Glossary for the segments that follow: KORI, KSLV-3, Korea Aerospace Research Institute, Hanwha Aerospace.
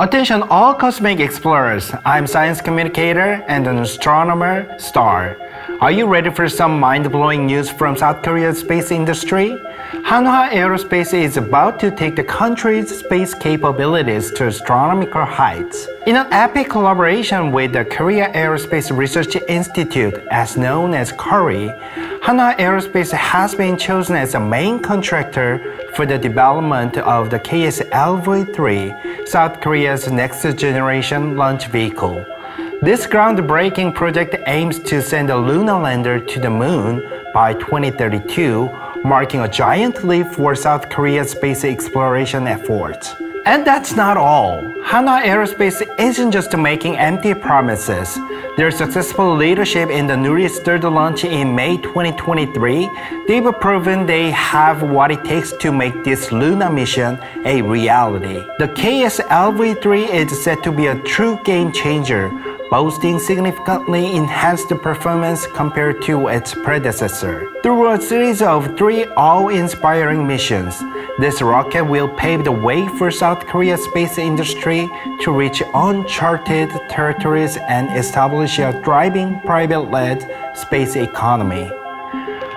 Attention all cosmic explorers, I'm science communicator and an astronomer, Star. Are you ready for some mind-blowing news from South Korea's space industry? Hanwha Aerospace is about to take the country's space capabilities to astronomical heights. In an epic collaboration with the Korea Aerospace Research Institute, as known as KORI, Hanwha Aerospace has been chosen as a main contractor for the development of the KSLV-3, South Korea's next-generation launch vehicle. This groundbreaking project aims to send a lunar lander to the moon by 2032, marking a giant leap for South Korea's space exploration efforts. And that's not all. Hanwha Aerospace isn't just making empty promises. Their successful leadership in the newly stirred launch in May 2023, they've proven they have what it takes to make this lunar mission a reality. The KSLV-3 is said to be a true game changer, boasting significantly enhanced performance compared to its predecessor. Through a series of 3 awe-inspiring missions, this rocket will pave the way for South Korea's space industry to reach uncharted territories and establish a thriving private-led space economy.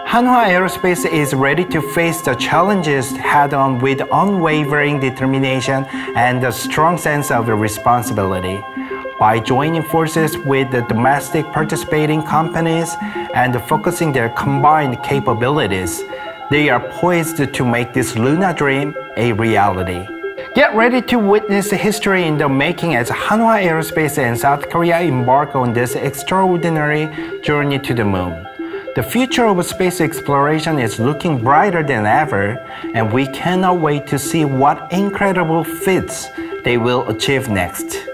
Hanwha Aerospace is ready to face the challenges head-on with unwavering determination and a strong sense of responsibility. By joining forces with the domestic participating companies and focusing their combined capabilities, they are poised to make this lunar dream a reality. Get ready to witness history in the making as Hanwha Aerospace and South Korea embark on this extraordinary journey to the moon. The future of space exploration is looking brighter than ever, and we cannot wait to see what incredible feats they will achieve next.